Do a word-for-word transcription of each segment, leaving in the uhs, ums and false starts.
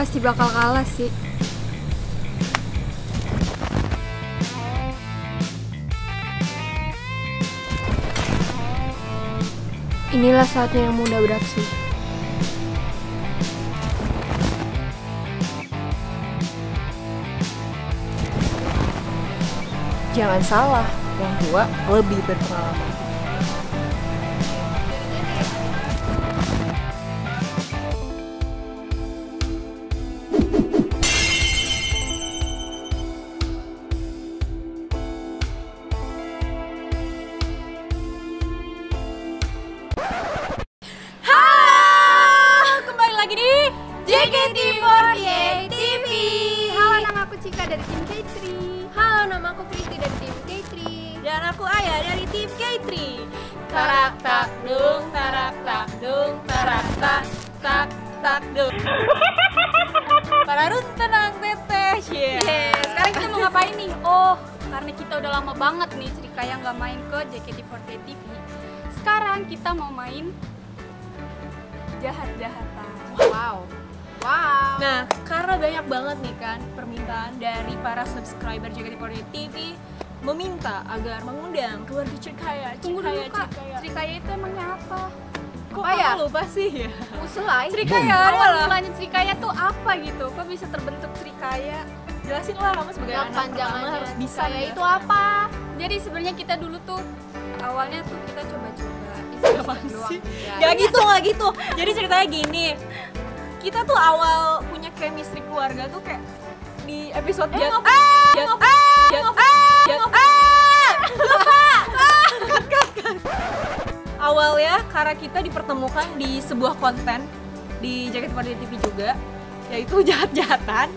pasti bakal kalah sih. Inilah saatnya yang muda beraksi. Jangan salah, yang tua lebih berpengalaman. J K T empat delapan T V. Halo, nama aku Chika dari tim K tiga. Halo, nama aku Christy dari tim K tiga. Dan aku Aya dari tim K tiga. Tarak tak dung, tarak tak dung, tarak tak tak tak dung. Para run tenang teteh. Yeah. Yeah. Sekarang kita mau ngapain nih? Oh, karena kita udah lama banget nih Cirikaya nggak main ke J K T empat delapan T V. Sekarang kita mau main jahat-jahatan. Wow. Wow. Nah, karena banyak banget nih kan permintaan dari para subscriber J K T empat delapan T V meminta agar mengundang keluarga Cirikaya. Tunggu dulu Kak, Cirikaya itu emangnya apa? Kok aku lupa sih ya? Usulai Cirikaya, awal-awalnya Cirikaya tuh apa gitu? Kok bisa terbentuk Cirikaya? Jelasin lah, kamu sebagai anak pertama harus bisa ya itu apa? Jadi sebenarnya kita dulu tuh awalnya tuh kita coba-coba isi doang. Gak gitu, gak gitu. Jadi ceritanya gini. Kita tuh awal punya chemistry keluarga tuh kayak di episode eh, Jagat Pari T V. Awalnya karena kita dipertemukan di sebuah konten di Jagat Pari T V juga, yaitu jahat-jahatan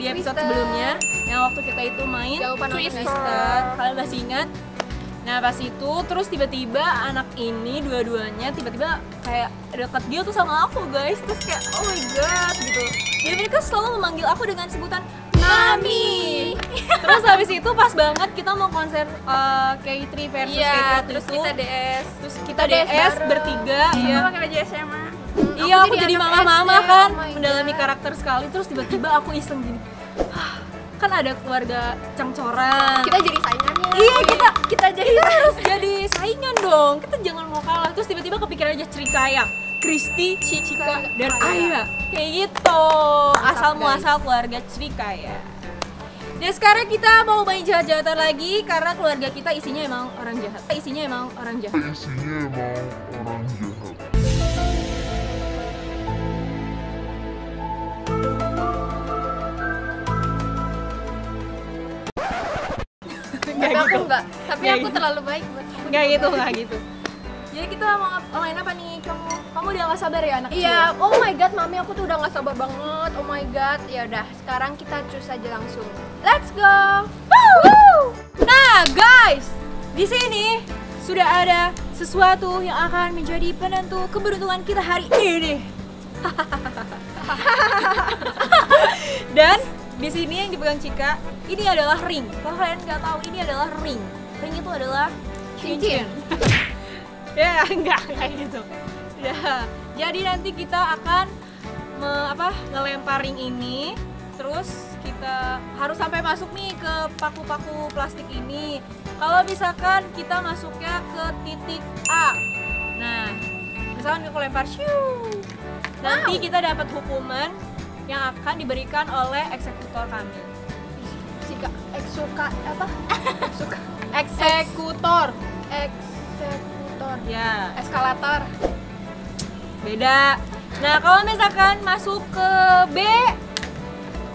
di episode Twister sebelumnya yang waktu kita itu main Jawaban Twister. Twister. Kalian masih ingat? Nah pas itu terus tiba-tiba anak ini dua-duanya tiba-tiba kayak deket dia tuh sama aku guys, terus kayak oh my god gitu. Jadi mereka selalu memanggil aku dengan sebutan Mami. Terus habis itu pas banget kita mau konser uh, K tiga versus yeah, K tiga terus itu. Kita D S, terus kita, kita D S, D S bertiga. Iya. Sama kayak S M A. Hmm, iya aku jadi mama-mama kan, oh mendalami karakter sekali. Terus tiba-tiba aku iseng gini. Kan ada keluarga cengcoran. Kita jadi saingannya. Iya, kita kita jadi kita harus jadi saingan dong. Kita jangan mau kalah. Terus tiba-tiba kepikiran aja Cirikaya, Christy, Chika dan Aya. Kayak gitu. Asal muasal keluarga Cirikaya. Dan sekarang kita mau main jahat-jahatan lagi karena keluarga kita isinya emang orang jahat. Isinya emang orang jahat. Isinya emang orang jahat. Tapi aku enggak, tapi gak aku gitu. Terlalu baik buat kamu. Enggak gitu, enggak gitu. Jadi kita mau oh, main apa nih? Kamu kamu udah gak sabar ya anak? Iya, yeah. Oh my god, mami aku tuh udah gak sabar banget. Oh my god. Ya udah, sekarang kita cus aja langsung. Let's go. Woo! Nah, guys, di sini sudah ada sesuatu yang akan menjadi penentu keberuntungan kita hari ini. Dan di sini yang dipegang Chika, ini adalah ring. Kalau kalian nggak tahu, ini adalah ring. Ring itu adalah cincin. Ya, enggak kayak gitu. Udah. Jadi nanti kita akan me, apa? ngelempar ring ini, terus kita harus sampai masuk nih ke paku-paku plastik ini. Kalau misalkan kita masuknya ke titik A. Nah, misalkan aku lempar, shoo. Nanti wow. Kita dapat hukuman yang akan diberikan oleh eksekutor kami. Jika eksuka apa? Suka. Eksekutor. Eksekutor. Ya. Eskalator. Beda. Nah kalau misalkan masuk ke B,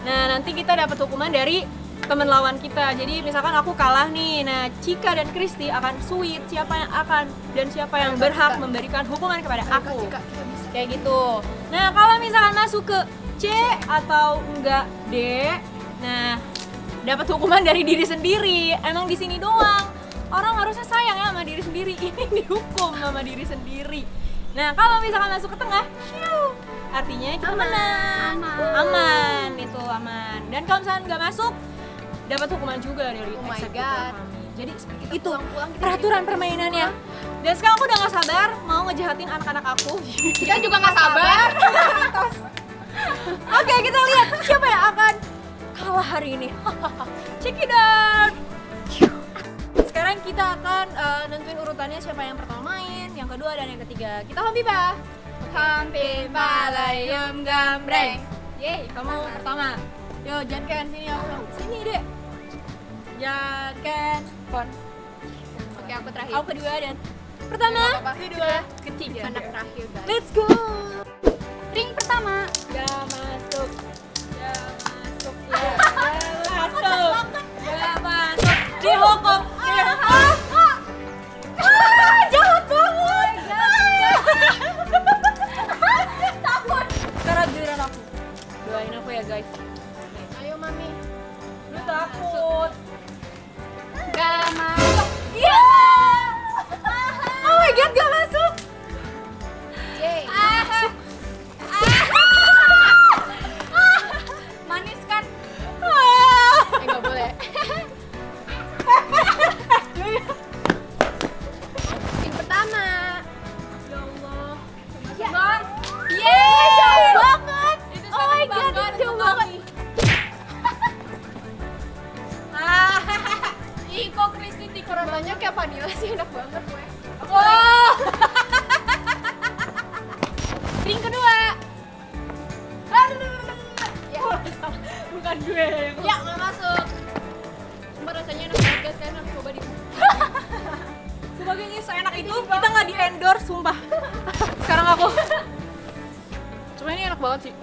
nah nanti kita dapat hukuman dari teman lawan kita. Jadi misalkan aku kalah nih, nah Chika dan Christy akan suit siapa yang akan dan siapa yang Mereka berhak Chika. memberikan hukuman kepada Mereka aku. Chika, kayak gitu. Nah kalau misalkan masuk ke C atau enggak D, nah dapat hukuman dari diri sendiri. Emang di sini doang orang harusnya sayang ya sama diri sendiri. Ini dihukum sama diri sendiri. Nah kalau misalkan masuk ke tengah, syu, artinya kita aman, menang, aman. aman itu aman. Dan kalau misalkan nggak masuk, dapat hukuman juga dari oh eksekutor kami. Jadi itu pulang -pulang, peraturan permainannya. Dan sekarang aku udah nggak sabar mau ngejahatin anak-anak aku. Kita juga nggak sabar. Oke, kita lihat siapa yang akan kalah hari ini. Check it out. Sekarang kita akan uh, nentuin urutannya siapa yang pertama main, yang kedua dan yang ketiga. Kita hombibah. Hombibah layum gambreng. Yeay, kamu pertama. Yo, Janken sini ya. Sini deh. Janken pon. Oke, aku terakhir. Aku kedua dan pertama, kedua, ketiga. Anak terakhir. Let's go. Ring pertama. Ya masuk. Ya masuk. Ya, ya masuk. Ya masuk. Dihukum. Dihukum. Ah, jahat banget. Takut. Sekarang giliran aku. Doain aku ya guys. Ayo mami. Lu takut. Gak masuk. Iya. Oh my god, gak masuk. Yeay. Masuk. Manis kan? Eh, gak boleh. Yang pertama. Ya Allah. Ya. Bang. Yeay, jauh banget. Oh my god, jauh banget. Ih, kok Christy dikurang banyak ya vanilla sih, enak banget gue. Oh. Ring kedua. Bukan gue yang... Ya, gak masuk. Cuma rasanya enak banget guys, kalian harus coba di... Sebagainya seenak itu, kita gak di endorse, sumpah. Sekarang aku. Cuma ini enak banget sih.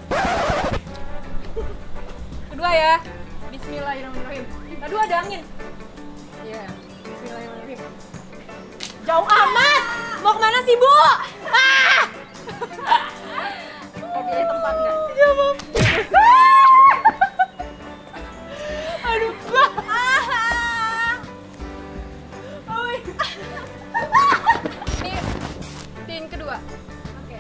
Kedua ya. Bismillahirrahmanirrahim. Aduh, ada angin. Iya, yeah. Bismillahirrahmanirrahim. Jauh amat! Mau kemana sih, Bu? Ah! Kita pilih tempat gak? Ya, Mom. Aduh, gua. Ini pin kedua. Oke.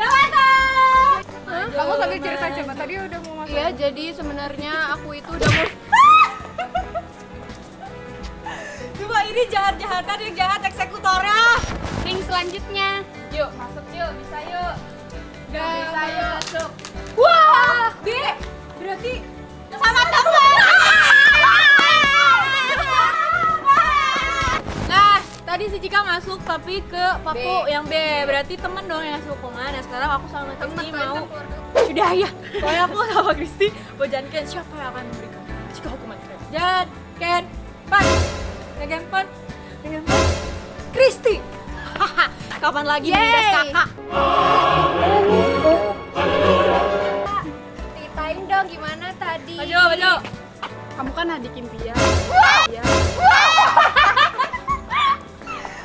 Gak masuk! Kamu sambil cerita coba, tadi udah mau masuk. Iya, jadi sebenarnya aku itu udah mau... Coba ini jahat-jahatan yang jahat eksekutornya. Ring selanjutnya. Yuk, masuk yuk, bisa yuk. Gak bisa yuk. Masuk. Wah, B! Berarti sama teman. Nah, tadi si Cika masuk tapi ke Papu B. yang B. Berarti temen dong yang ngasih hukuman. Nah, sekarang aku sama Christy mau. Sudah ya. Soalnya aku sama Christy mau janken siapa yang akan memberikan Cika hukuman. Janken pon. Janken pon. Janken pon. Christy. Kapan lagi menindas kakak? Gimana tadi? Maju, maju. Kamu kan adik impian. Ya.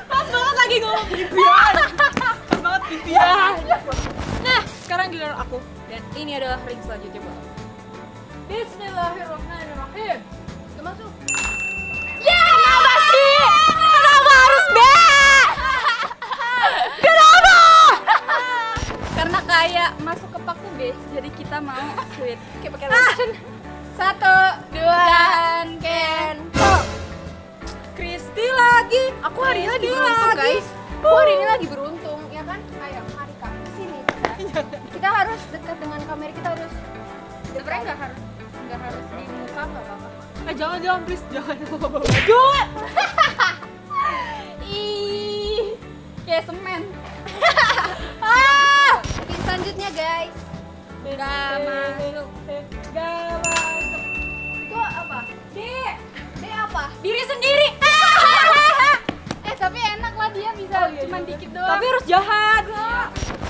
Pas banget lagi ngomong impian. Pas banget impian. Nah, sekarang giliran aku. Dan ini adalah ring selanjutnya. Bismillahirrahmanirrahim. Kita masuk. Ya, kenapa sih? Kenapa harus B? Kenapa? Karena kayak masuk ke paku B, jadi kita mau sweet. Oke, pakai lotion. Satu, dua, Janken pon. Christy lagi. Aku hari ini lagi beruntung, guys. Aku hari ini lagi beruntung, ya kan? Ayo, mari kak, sini. Kita. Kita harus dekat dengan kamera, kita harus. Sebenarnya nggak harus, nggak harus di muka, nggak apa-apa. Eh, jangan, jangan, please, jangan. Jangan. Ih, kayak semen. Selanjutnya guys, gak masuk, gak masuk. Itu apa? D, D apa? Diri sendiri. Eh tapi enak lah dia bisa, oh, iya, cuma iya. Dikit doang. Tapi harus jahat. Iya.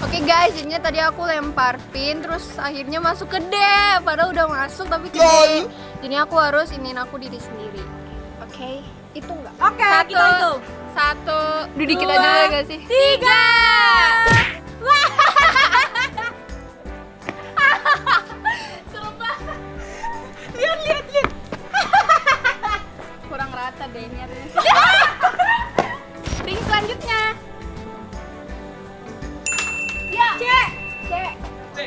Oke guys, jadinya tadi aku lempar pin, terus akhirnya masuk ke D. Padahal udah masuk tapi ke D. Jadi aku harus iniin aku diri sendiri. Oke, okay. Itu nggak? Oke, okay, satu, kita itu. Satu, duh dikit aja ya gak sih? Tiga. Wah. Lihat, lihat, lihat. Kurang rata deh ini artinya. Ring selanjutnya. Ya. C. C. C.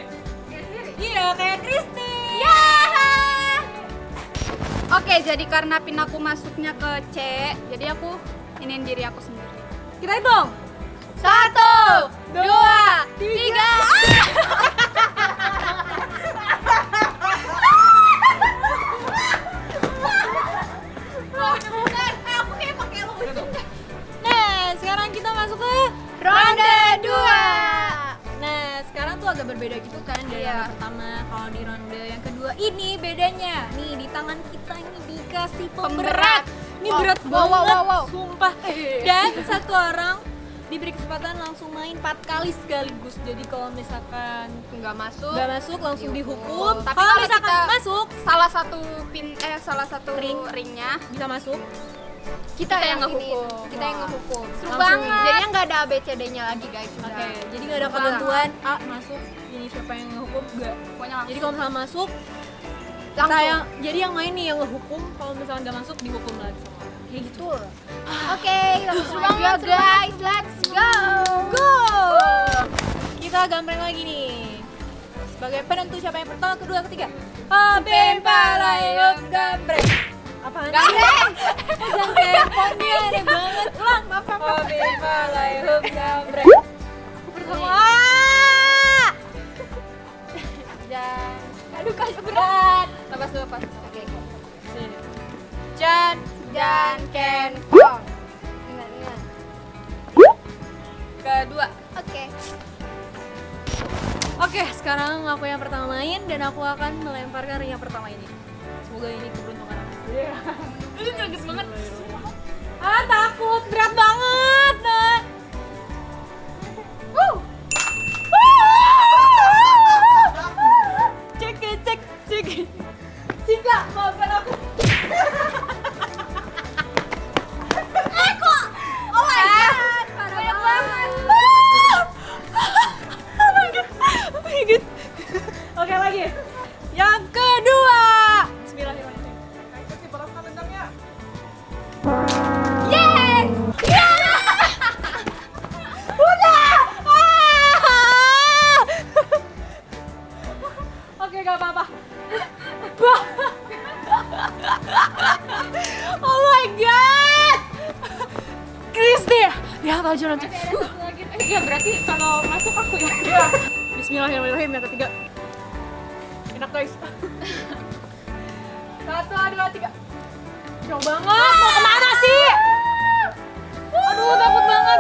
Iya, kayak Christy. Ya. Oke, jadi karena pin aku masuknya ke C, jadi aku iniin diri aku sendiri. Kita hitung. Satu, dua, tiga. Ronde dua. Nah, sekarang tuh agak berbeda gitu kan dari yeah. ronde pertama. Kalau di ronde yang kedua ini bedanya. Nih, di tangan kita ini dikasih pemberat. Ini oh, berat wow, banget, wow, wow. sumpah. Dan satu orang diberi kesempatan langsung main empat kali sekaligus. Jadi kalau misalkan nggak masuk, nggak masuk langsung dihukum. Tapi kalau misalkan kita masuk, salah satu pin eh salah satu ring ringnya bisa masuk. Kita, kita yang ngehukum, kita yang ngehukum. Seru banget. Jadinya nggak ada A B C D-nya lagi guys. Oke, okay. jadi nggak ada ketentuan. A masuk, ini siapa yang ngehukum? Nggak. Pokoknya langsung. Jadi kalau misalnya masuk, kita yang, jadi yang main nih yang ngehukum. Kalau misalnya nggak masuk, dihukum lagi sama. Kayak gitu. Oke, okay, langsung aja guys. Let's go. Go. Kita gambarin lagi nih. Sebagai penentu siapa yang pertama, kedua, ketiga. Pempalayo gambreng. Apaan sih? Gak teleponnya aneh banget. Lang, maaf, maaf. Oh, beba, layup, gambrek. Aku pertama. Waaah! Dan... Aduh, kasih berat. Lepas dulu, lepas. Oke, oke. Sini. Jan, Jan, Ken, Kong. Ingat, ingat. Kedua. Oke. Oke, sekarang aku yang pertama main dan aku akan melemparkan ring yang pertama ini. Semoga ini keberuntungan aku. Iya. Itu ngeges banget. Ah, takut, berat banget. Nah. Wuh. Cek cek cek. Cika, maafkan aku. Eh, kok. Oh my god, parah banget. Oh my god. Oh my god. Oke, lagi. Yang kedua. Oh my god, Christy ya apa aja nanti. Iya berarti kalau masuk aku ya. Bismillahirrahmanirrahim yang ketiga. Enak guys. Satu, dua, tiga. Jauh banget. Mau kemana sih? Aduh takut banget.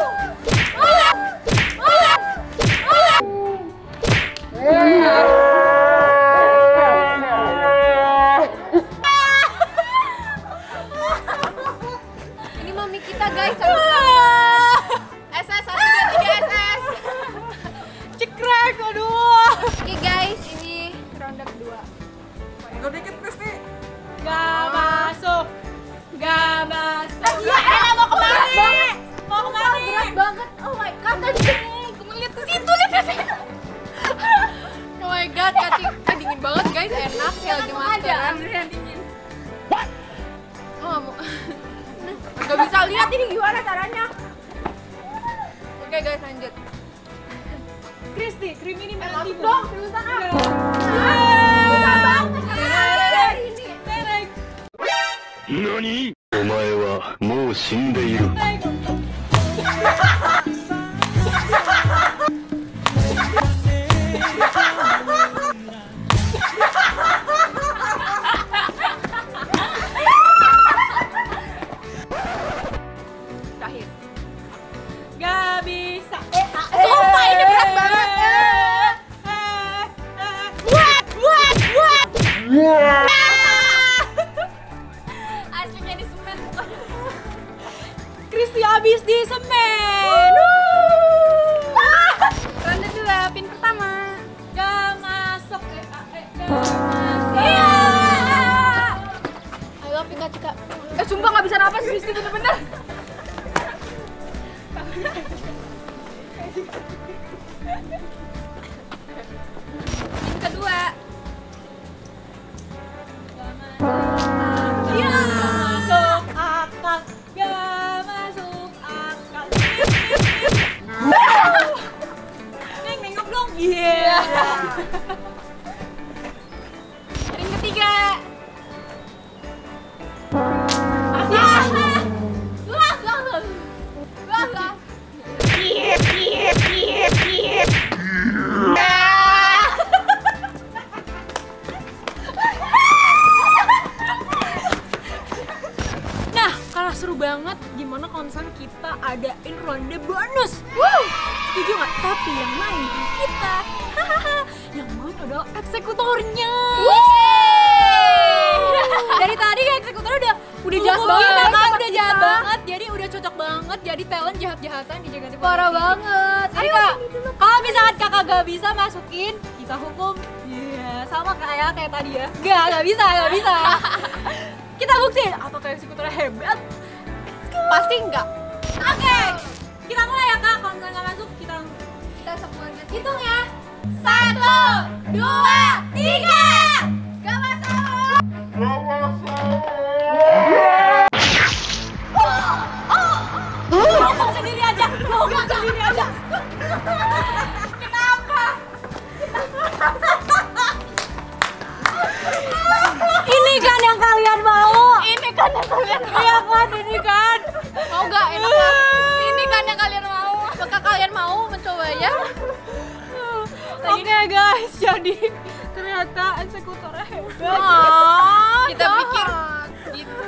Seru banget, gimana kalau misalnya kita adain ronde bonus. Woo! setuju nggak? Tapi yang main bukan kita, hahaha. Yang main adalah eksekutornya. Dari tadi eksekutor udah udah jahat banget, kan? udah jahat banget. Jadi udah cocok banget jadi talent jahat-jahatan di Jagat Pari. Parah banget. Ayo, kalau misalkan kakak gak bisa masukin, kita hukum. Iya, sama kayak kayak tadi ya. Gak, gak bisa, gak bisa. Kita buktiin apakah eksekutornya hebat. Pasti enggak. Oke, okay. Kita mulai ya kak. Kalau nggak masuk, kita kita semuanya hitung ya. Satu, dua, tiga. Gak masuk. Gak masuk. Oh, oh, ngomong sendiri aja. Ngomong sendiri aja. Kenapa? Ini kan yang kalian mau. Ini kan yang kalian mau. Iya kan, ini kan. Mau gak? Enak gak? Ini kan yang kalian mau. Apakah kalian mau mencoba ya? Oke okay, guys, jadi ternyata eksekutornya hebat. Oh, kita jahat. Pikir gitu.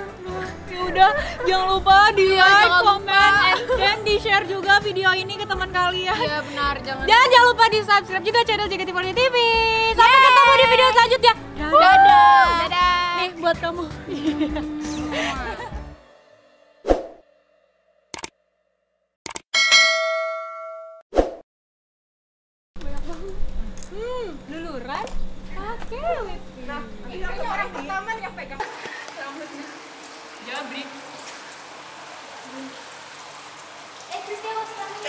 Ya udah, jangan lupa di ya, like, komen, dan di share juga video ini ke teman kalian. Iya benar, jangan. Dan lupa. jangan lupa di subscribe juga channel J K T empat puluh delapan T V. Sampai Yeay. ketemu di video selanjutnya. Dadah. Dadah. Dadah. Nih buat kamu. Hmm, luluran pakai wit. Nah, ini orang pertama yang pegang rambutnya. Jabri. Eh, Christy mau selamat.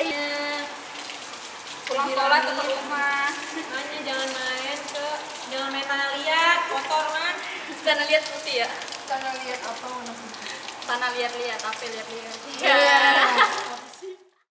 Pulang sekolah ke rumah. Makanya jangan main ke, jangan main tanah liat, kotor kan? Tanah liat putih ya? Tanah liat apa warna putih? Tanah liat liat, tapi liat liat. Iya.